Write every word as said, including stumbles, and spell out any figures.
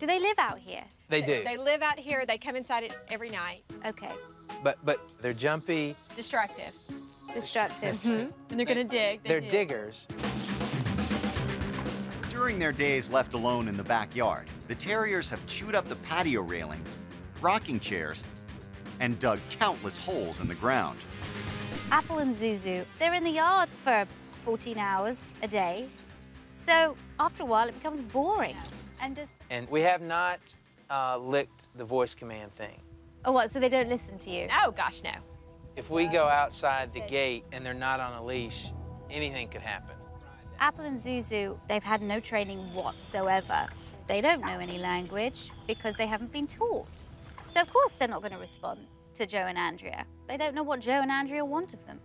Do they live out here? They do. They live out here. They come inside it every night. Okay. But but they're jumpy. Destructive. Destructive. Mm-hmm. And they're gonna dig. They they're dig. diggers. During their days left alone in the backyard, the terriers have chewed up the patio railing, rocking chairs, and dug countless holes in the ground. Apple and Zuzu, they're in the yard for fourteen hours a day. So after a while, it becomes boring. And, just... and we have not uh, licked the voice command thing. Oh, what, so they don't listen to you? Oh, gosh, no. If we go outside the gate and they're not on a leash, anything could happen. Apple and Zuzu, they've had no training whatsoever. They don't know any language because they haven't been taught. So, of course, they're not going to respond to Joe and Andrea. They don't know what Joe and Andrea want of them.